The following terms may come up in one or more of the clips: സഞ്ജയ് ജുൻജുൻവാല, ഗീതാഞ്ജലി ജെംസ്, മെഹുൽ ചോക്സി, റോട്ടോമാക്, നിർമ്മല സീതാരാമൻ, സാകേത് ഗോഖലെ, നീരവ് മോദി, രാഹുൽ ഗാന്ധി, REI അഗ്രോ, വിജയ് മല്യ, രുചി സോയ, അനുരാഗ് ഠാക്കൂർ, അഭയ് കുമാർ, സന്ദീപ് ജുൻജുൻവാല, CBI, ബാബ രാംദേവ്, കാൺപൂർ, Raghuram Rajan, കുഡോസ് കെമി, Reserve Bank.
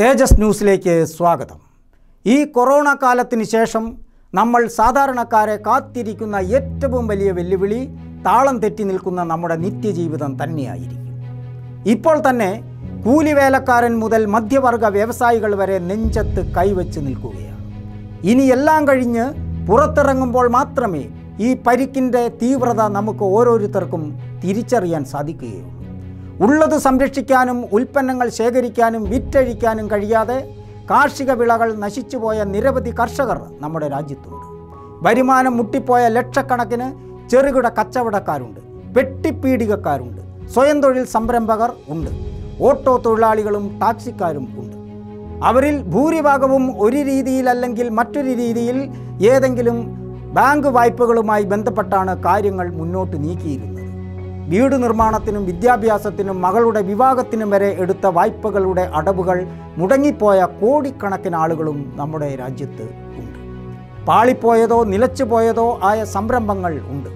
തേജസ് ന്യൂസിലേക്ക് സ്വാഗതം. ഈ കൊറോണ കാലത്തിന് ശേഷം നമ്മൾ സാധാരണക്കാരെ കാത്തിരിക്കുന്ന ഏറ്റവും വലിയ വെല്ലുവിളി താളം തെറ്റി നിൽക്കുന്ന നമ്മുടെ നിത്യജീവിതം തന്നെയായിരിക്കും. ഇപ്പോൾ തന്നെ കൂലിവേലക്കാരൻ മുതൽ മധ്യവർഗ വ്യവസായികൾ വരെ നെഞ്ചത്ത് കൈവച്ച് നിൽക്കുകയാണ്. ഇനി എല്ലാം കഴിഞ്ഞ് പുറത്തിറങ്ങുമ്പോൾ മാത്രമേ ഈ പരിക്കിൻ്റെ തീവ്രത നമുക്ക് ഓരോരുത്തർക്കും തിരിച്ചറിയാൻ സാധിക്കുകയുള്ളൂ. ഉള്ളത് സംരക്ഷിക്കാനും ഉൽപ്പന്നങ്ങൾ ശേഖരിക്കാനും വിറ്റഴിക്കാനും കഴിയാതെ കാർഷിക വിളകൾ നശിച്ചുപോയ നിരവധി കർഷകർ നമ്മുടെ രാജ്യത്തുണ്ട്. വരുമാനം മുട്ടിപ്പോയ ലക്ഷക്കണക്കിന് ചെറുകിട കച്ചവടക്കാരുണ്ട്, പെട്ടിപ്പീടികക്കാരുണ്ട്, സ്വയം തൊഴിൽ സംരംഭകർ ഉണ്ട്, ഓട്ടോ തൊഴിലാളികളും ടാക്സിക്കാരും ഉണ്ട്. അവരിൽ ഭൂരിഭാഗവും ഒരു രീതിയിലല്ലെങ്കിൽ മറ്റൊരു രീതിയിൽ ഏതെങ്കിലും ബാങ്ക് വായ്പകളുമായി ബന്ധപ്പെട്ടാണ് കാര്യങ്ങൾ മുന്നോട്ട് നീക്കിയിരുന്നത്. വീട് നിർമ്മാണത്തിനും വിദ്യാഭ്യാസത്തിനും മകളുടെ വിവാഹത്തിനും വരെ എടുത്ത വായ്പകളുടെ അടവുകൾ മുടങ്ങിപ്പോയ കോടിക്കണക്കിന് ആളുകളും നമ്മുടെ രാജ്യത്ത് ഉണ്ട്. പാളിപ്പോയതോ നിലച്ചുപോയതോ ആയ സംരംഭങ്ങൾ ഉണ്ട്.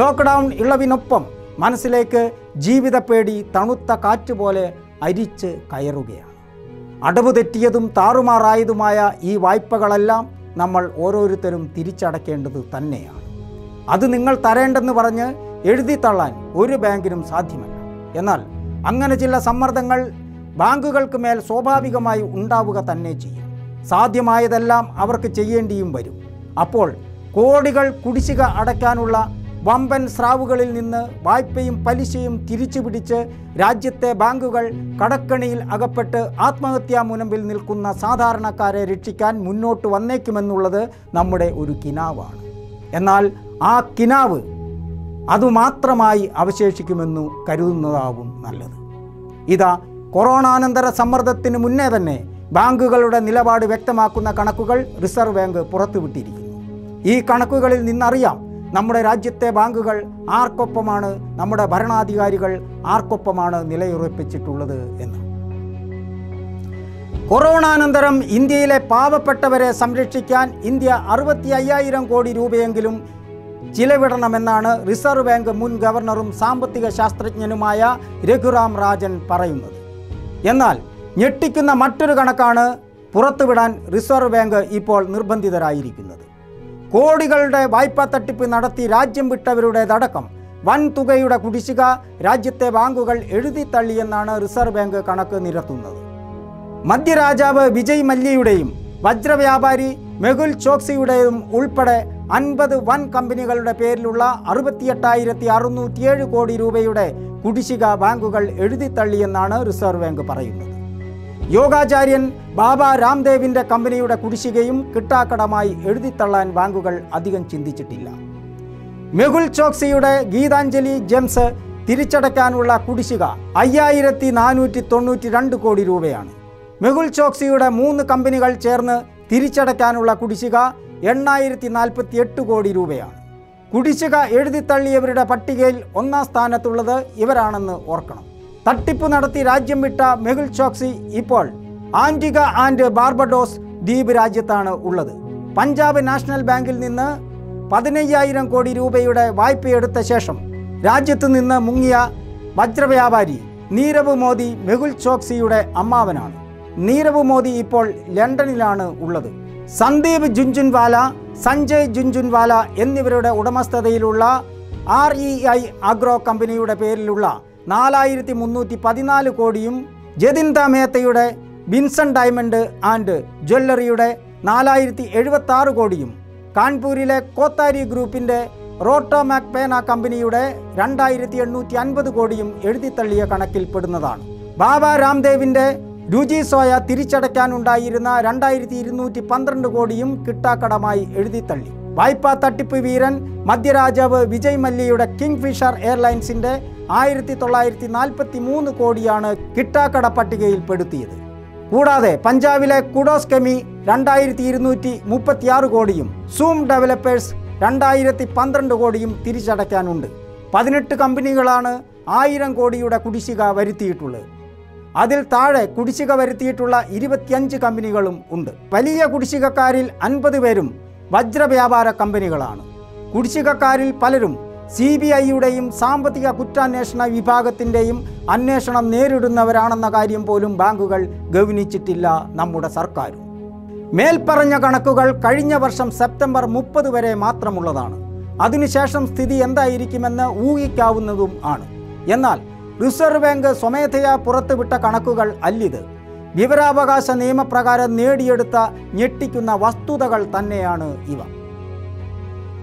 ലോക്ക്ഡൗൺ ഇളവിനൊപ്പം മനസ്സിലേക്ക് ജീവിത പേടി തണുത്ത കാറ്റുപോലെ അരിച്ച് കയറുകയാണ്. അടവ് തെറ്റിയതും താറുമാറായതുമായ ഈ വായ്പകളെല്ലാം നമ്മൾ ഓരോരുത്തരും തിരിച്ചടയ്ക്കേണ്ടത് തന്നെയാണ്. അത് നിങ്ങൾ തരേണ്ടെന്ന് പറഞ്ഞ് എഴുതി തള്ളാൻ ഒരു ബാങ്കിനും സാധ്യമല്ല. എന്നാൽ അങ്ങനെ ചില സമ്മർദ്ദങ്ങൾ ബാങ്കുകൾക്ക് മേൽ സ്വാഭാവികമായി ഉണ്ടാവുക തന്നെ ചെയ്യും. സാധ്യമായതെല്ലാം അവർക്ക് ചെയ്യേണ്ടിയും വരും. അപ്പോൾ കോടികൾ കുടിശ്ശിക അടയ്ക്കാനുള്ള വമ്പൻ സ്രാവുകളിൽ നിന്ന് വായ്പയും പലിശയും തിരിച്ചു പിടിച്ച് രാജ്യത്തെ ബാങ്കുകൾ കടക്കണിയിൽ അകപ്പെട്ട് ആത്മഹത്യാ മുനമ്പിൽ നിൽക്കുന്ന സാധാരണക്കാരെ രക്ഷിക്കാൻ മുന്നോട്ട് വന്നേക്കുമെന്നുള്ളത് നമ്മുടെ ഒരു കിനാവാണ്. എന്നാൽ ആ കിനാവ് അതുമാത്രമായി അവശേഷിക്കുമെന്നു കരുതുന്നതാവും നല്ലത്. ഇതാ കൊറോണാനന്തര സമ്മർദ്ദത്തിന് മുന്നേ തന്നെ ബാങ്കുകളുടെ നിലപാട് വ്യക്തമാക്കുന്ന കണക്കുകൾ റിസർവ് ബാങ്ക് പുറത്തുവിട്ടിരിക്കുന്നു. ഈ കണക്കുകളിൽ നിന്നറിയാം നമ്മുടെ രാജ്യത്തെ ബാങ്കുകൾ ആർക്കൊപ്പമാണ്, നമ്മുടെ ഭരണാധികാരികൾ ആർക്കൊപ്പമാണ് നിലയുറപ്പിച്ചിട്ടുള്ളത് എന്ന്. കൊറോണാനന്തരം ഇന്ത്യയിലെ പാവപ്പെട്ടവരെ സംരക്ഷിക്കാൻ ഇന്ത്യ 65,000 കോടി രൂപയെങ്കിലും ചിലവിടണമെന്നാണ് റിസർവ് ബാങ്ക് മുൻ ഗവർണറും സാമ്പത്തിക ശാസ്ത്രജ്ഞനുമായ രഘുറാം രാജൻ പറയുന്നത്. എന്നാൽ ഞെട്ടിക്കുന്ന മറ്റൊരു കണക്കാണ് പുറത്തുവിടാൻ റിസർവ് ബാങ്ക് ഇപ്പോൾ നിർബന്ധിതരായിരിക്കുന്നത്. കോടികളുടെ വായ്പാ തട്ടിപ്പ് നടത്തി രാജ്യം വിട്ടവരുടേതടക്കം വൻതുകയുടെ കുടിശ്ശിക രാജ്യത്തെ ബാങ്കുകൾ എഴുതി തള്ളിയെന്നാണ് റിസർവ് ബാങ്ക് കണക്ക് നിരത്തുന്നത്. മദ്യരാജാവ് വിജയ് മല്യയുടെയും വജ്രവ്യാപാരി മെഹുൽ ചോക്സിയുടെയും ഉൾപ്പെടെ 50 വൻ കമ്പനികളുടെ പേരിലുള്ള 68,607 കോടി രൂപയുടെ കുടിശ്ശിക ബാങ്കുകൾ എഴുതിത്തള്ളിയെന്നാണ് റിസർവ് ബാങ്ക് പറയുന്നത്. യോഗാചാര്യൻ ബാബ രാംദേവിൻ്റെ കമ്പനിയുടെ കുടിശ്ശികയും കിട്ടാക്കടമായി എഴുതിത്തള്ളാൻ ബാങ്കുകൾ അധികം ചിന്തിച്ചിട്ടില്ല. മെഹുൽ ചോക്സിയുടെ ഗീതാഞ്ജലി ജെംസ് തിരിച്ചടയ്ക്കാനുള്ള കുടിശ്ശിക 5,492 കോടി രൂപയാണ്. മെഹുൽ ചോക്സിയുടെ 3 കമ്പനികൾ ചേർന്ന് തിരിച്ചടയ്ക്കാനുള്ള കുടിശ്ശിക 8,048 കോടി രൂപയാണ്. കുടിശ്ശിക എഴുതിത്തള്ളിയവരുടെ പട്ടികയിൽ ഒന്നാം സ്ഥാനത്തുള്ളത് ഇവരാണെന്ന് ഓർക്കണം. തട്ടിപ്പ് നടത്തി രാജ്യം വിട്ട മെഹുൽ ചോക്സി ഇപ്പോൾ ആന്റിഗ ആൻഡ് ബാർബഡോസ് ദ്വീപ് രാജ്യത്താണ് ഉള്ളത്. പഞ്ചാബ് നാഷണൽ ബാങ്കിൽ നിന്ന് 15,000 കോടി രൂപയുടെ വായ്പയെടുത്ത ശേഷം രാജ്യത്ത് നിന്ന് മുങ്ങിയ വജ്രവ്യാപാരി നീരവ് മോദി മെഹുൽ ചോക്സിയുടെ അമ്മാവനാണ്. നീരവ് മോദി ഇപ്പോൾ ലണ്ടനിലാണ് ഉള്ളത്. സന്ദീപ് ജുൻജുൻവാല, സഞ്ജയ് ജുൻജുൻവാല എന്നിവരുടെ ഉടമസ്ഥതയിലുള്ള REI അഗ്രോ കമ്പനിയുടെ പേരിലുള്ള 4,314 കോടിയും ജതിന്ത മേത്തയുടെ ബിൻസൺ ഡയമണ്ട് ആൻഡ് ജ്വല്ലറിയുടെ 4,076 കോടിയും കാൺപൂരിലെ കോത്താരി ഗ്രൂപ്പിൻ്റെ റോട്ടോമാക് പേന കമ്പനിയുടെ 2,850 കോടിയും എഴുതിത്തള്ളിയ കണക്കിൽപ്പെടുന്നതാണ്. ബാബ രാംദേവിൻ്റെ രുചി സോയ തിരിച്ചടയ്ക്കാനുണ്ടായിരുന്ന 2,212 കോടിയും കിട്ടാക്കടമായി എഴുതിത്തള്ളി. വായ്പാ തട്ടിപ്പ് വീരൻ മധ്യരാജാവ് വിജയ് മല്യയുടെ കിങ്ഫിഷർ എയർലൈൻസിൻ്റെ 1,943 കോടിയാണ് കിട്ടാക്കട പട്ടികയിൽപ്പെടുത്തിയത്. കൂടാതെ പഞ്ചാബിലെ കുഡോസ് കെമി 2,236 കോടിയും സൂം ഡെവലപ്പേഴ്സ് 2,012 കോടിയും തിരിച്ചടയ്ക്കാനുണ്ട്. 18 കമ്പനികളാണ് 1,000 കോടിയുടെ കുടിശ്ശിക വരുത്തിയിട്ടുള്ളത്. അതിൽ താഴെ കുടിശ്ശിക വരുത്തിയിട്ടുള്ള 25 കമ്പനികളും ഉണ്ട്. വലിയ കുടിശ്ശികക്കാരിൽ 50 പേരും വജ്രവ്യാപാര കമ്പനികളാണ്. കുടിശ്ശികക്കാരിൽ പലരും CBI യുടെയും സാമ്പത്തിക കുറ്റാന്വേഷണ വിഭാഗത്തിൻ്റെയും അന്വേഷണം നേരിടുന്നവരാണെന്ന കാര്യം പോലും ബാങ്കുകൾ ഗൗനിച്ചിട്ടില്ല നമ്മുടെ സർക്കാരും. മേൽപ്പറഞ്ഞ കണക്കുകൾ കഴിഞ്ഞ വർഷം സെപ്റ്റംബർ 30 വരെ മാത്രമുള്ളതാണ്. അതിനുശേഷം സ്ഥിതി എന്തായിരിക്കുമെന്ന് ഊഹിക്കാവുന്നതും ആണ്. എന്നാൽ റിസർവ് ബാങ്ക് സ്വമേധയാ പുറത്തുവിട്ട കണക്കുകൾ അല്ലിത്. വിവരാവകാശ നിയമപ്രകാരം നേടിയെടുത്ത ഞെട്ടിക്കുന്ന വസ്തുതകൾ തന്നെയാണ് ഇവ.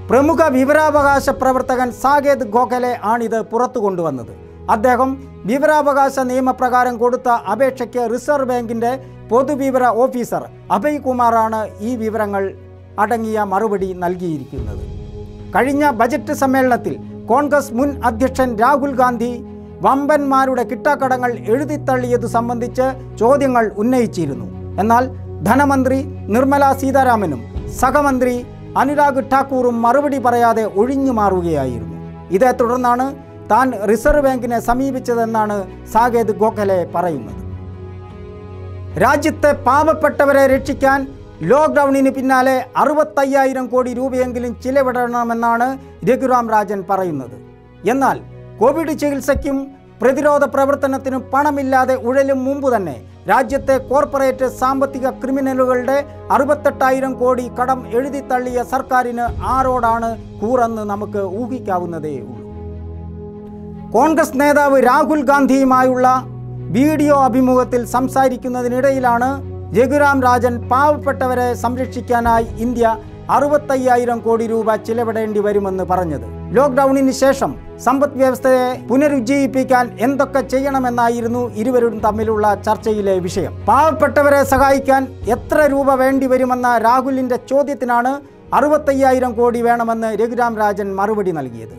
പ്രമുഖ വിവരാവകാശ പ്രവർത്തകൻ സാകേത് ഗോഖലെ ആണിത് പുറത്തു കൊണ്ടുവന്നത്. അദ്ദേഹം വിവരാവകാശ നിയമപ്രകാരം കൊടുത്ത അപേക്ഷയ്ക്ക് റിസർവ് ബാങ്കിൻ്റെ പൊതുവിവര ഓഫീസർ അഭയ് കുമാറാണ് ഈ വിവരങ്ങൾ അടങ്ങിയ മറുപടി നൽകിയിരിക്കുന്നത്. കഴിഞ്ഞ ബജറ്റ് സമ്മേളനത്തിൽ കോൺഗ്രസ് മുൻ അധ്യക്ഷൻ രാഹുൽ ഗാന്ധി വമ്പന്മാരുടെ കിട്ടാക്കടങ്ങൾ എഴുതിത്തള്ളിയത് സംബന്ധിച്ച് ചോദ്യങ്ങൾ ഉന്നയിച്ചിരുന്നു. എന്നാൽ ധനമന്ത്രി നിർമ്മല സീതാരാമനും സഹമന്ത്രി അനുരാഗ് ഠാക്കൂറും മറുപടി പറയാതെ ഒഴിഞ്ഞു മാറുകയായിരുന്നു. ഇതേ തുടർന്നാണ് താൻ റിസർവ് ബാങ്കിനെ സമീപിച്ചതെന്നാണ് സാകേത് ഗോഖലെ പറയുന്നത്. രാജ്യത്തെ പാവപ്പെട്ടവരെ രക്ഷിക്കാൻ ലോക്ക്ഡൗണിന് പിന്നാലെ 65,000 കോടി രൂപയെങ്കിലും ചിലവിടണമെന്നാണ് രഘുറാം രാജൻ പറയുന്നത്. എന്നാൽ കോവിഡ് ചികിത്സയ്ക്കും പ്രതിരോധ പ്രവർത്തനത്തിനും പണമില്ലാതെ ഉഴലും മുമ്പ് തന്നെ രാജ്യത്തെ കോർപ്പറേറ്റ് സാമ്പത്തിക ക്രിമിനലുകളുടെ 68,000 കോടി കടം എഴുതിത്തള്ളിയ സർക്കാരിന് ആരോടാണ് കൂറെന്ന് നമുക്ക് ഊഹിക്കാവുന്നതേ ഉള്ളൂ. കോൺഗ്രസ് നേതാവ് രാഹുൽ ഗാന്ധിയുമായുള്ള വീഡിയോ അഭിമുഖത്തിൽ സംസാരിക്കുന്നതിനിടയിലാണ് രഘുറാം രാജൻ പാവപ്പെട്ടവരെ സംരക്ഷിക്കാനായി ഇന്ത്യ 65,000 കോടി രൂപ ചിലവിടേണ്ടി വരുമെന്ന് പറഞ്ഞത്. ലോക്ക്ഡൌണിന് ശേഷം സമ്പദ് വ്യവസ്ഥയെ പുനരുജ്ജീവിപ്പിക്കാൻ എന്തൊക്കെ ചെയ്യണമെന്നായിരുന്നു ഇരുവരും തമ്മിലുള്ള ചർച്ചയിലെ വിഷയം. പാവപ്പെട്ടവരെ സഹായിക്കാൻ എത്ര രൂപ വേണ്ടിവരുമെന്ന രാഹുലിൻ്റെ ചോദ്യത്തിനാണ് 65,000 കോടി വേണമെന്ന് രഘുറാം രാജൻ മറുപടി നൽകിയത്.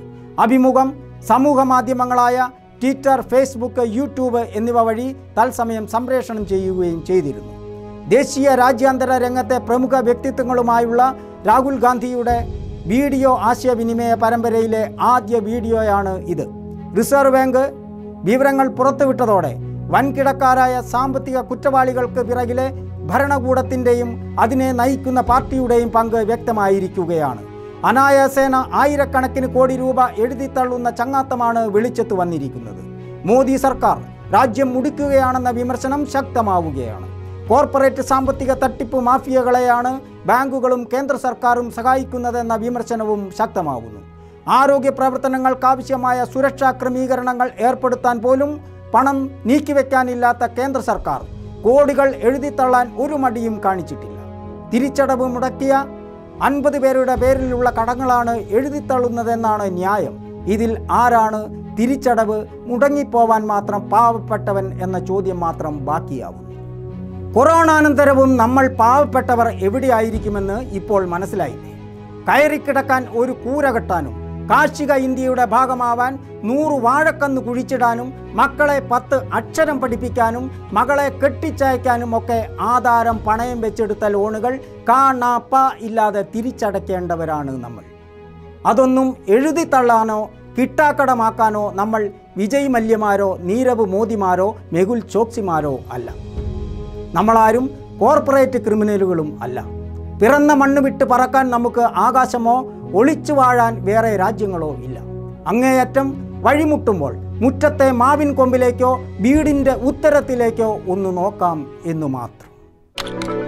അഭിമുഖം സമൂഹ മാധ്യമങ്ങളായ ട്വിറ്റർ, ഫേസ്ബുക്ക്, യൂട്യൂബ് എന്നിവ വഴി തത്സമയം സംപ്രേഷണം ചെയ്യുകയും ചെയ്തിരുന്നു. ദേശീയ രാജ്യാന്തര രംഗത്തെ പ്രമുഖ വ്യക്തിത്വങ്ങളുമായുള്ള രാഹുൽ ഗാന്ധിയുടെ വീഡിയോ ആശയവിനിമയ പരമ്പരയിലെ ആദ്യ വീഡിയോയാണ് ഇത്. റിസർവ് ബാങ്ക് വിവരങ്ങൾ പുറത്തുവിട്ടതോടെ വൻകിടക്കാരായ സാമ്പത്തിക കുറ്റവാളികൾക്ക് പിറകിലെ ഭരണകൂടത്തിൻ്റെയും അതിനെ നയിക്കുന്ന പാർട്ടിയുടെയും പങ്ക് വ്യക്തമായിരിക്കുകയാണ്. അനായാസേന ആയിരക്കണക്കിന് കോടി രൂപ എഴുതിത്തള്ളുന്ന ചങ്ങാത്തമാണ് വെളിച്ചത്ത് വന്നിരിക്കുന്നത്. മോദി സർക്കാർ രാജ്യം മുടിക്കുകയാണെന്ന വിമർശനം ശക്തമാവുകയാണ്. കോർപ്പറേറ്റ് സാമ്പത്തിക തട്ടിപ്പ് മാഫിയകളെയാണ് ബാങ്കുകളും കേന്ദ്ര സർക്കാരും സഹായിക്കുന്നതെന്ന വിമർശനവും ശക്തമാവുന്നു. ആരോഗ്യ പ്രവർത്തനങ്ങൾക്കാവശ്യമായ സുരക്ഷാ ക്രമീകരണങ്ങൾ ഏർപ്പെടുത്താൻ പോലും പണം നീക്കിവെക്കാനില്ലാത്ത കേന്ദ്ര സർക്കാർ കോടികൾ എഴുതിത്തള്ളാൻ ഒരു മടിയും കാണിച്ചിട്ടില്ല. തിരിച്ചടവ് മുടക്കിയ 50 പേരുടെ പേരിലുള്ള കടങ്ങളാണ് എഴുതിത്തള്ളുന്നതെന്നാണ് ന്യായം. ഇതിൽ ആരാണ് തിരിച്ചടവ് മുടങ്ങിപ്പോവാൻ മാത്രം പാവപ്പെട്ടവൻ എന്ന ചോദ്യം മാത്രം ബാക്കിയാവുന്നു. കൊറോണാനന്തരവും നമ്മൾ പാവപ്പെട്ടവർ എവിടെയായിരിക്കുമെന്ന് ഇപ്പോൾ മനസ്സിലായില്ലേ? കയറിക്കിടക്കാൻ ഒരു കൂര കെട്ടാനും കാർഷിക ഇന്ത്യയുടെ ഭാഗമാവാൻ 100 വാഴക്കന്ന് കുഴിച്ചിടാനും മക്കളെ 10 അക്ഷരം പഠിപ്പിക്കാനും മകളെ കെട്ടിച്ചയക്കാനും ഒക്കെ ആധാരം പണയം വെച്ചെടുത്ത ലോണുകൾ കാണാപ്പ ഇല്ലാതെ തിരിച്ചടയ്ക്കേണ്ടവരാണ് നമ്മൾ. അതൊന്നും എഴുതിത്തള്ളാനോ കിട്ടാക്കടമാക്കാനോ നമ്മൾ വിജയ് മല്യമാരോ നീരവ് മോദിമാരോ മെഹുൽ ചോക്സിമാരോ അല്ല. നമ്മളാരും കോർപ്പറേറ്റ് ക്രിമിനലുകളും അല്ല. പിറന്ന മണ്ണ് വിട്ട് പറക്കാൻ നമുക്ക് ആകാശമോ ഒളിച്ചു വാഴാൻ വേറെ രാജ്യങ്ങളോ ഇല്ല. അങ്ങേയറ്റം വഴിമുട്ടുമ്പോൾ മുറ്റത്തെ മാവിൻ കൊമ്പിലേക്കോ വീടിൻ്റെ ഉത്തരത്തിലേക്കോ ഒന്ന് നോക്കാം എന്നു മാത്രം.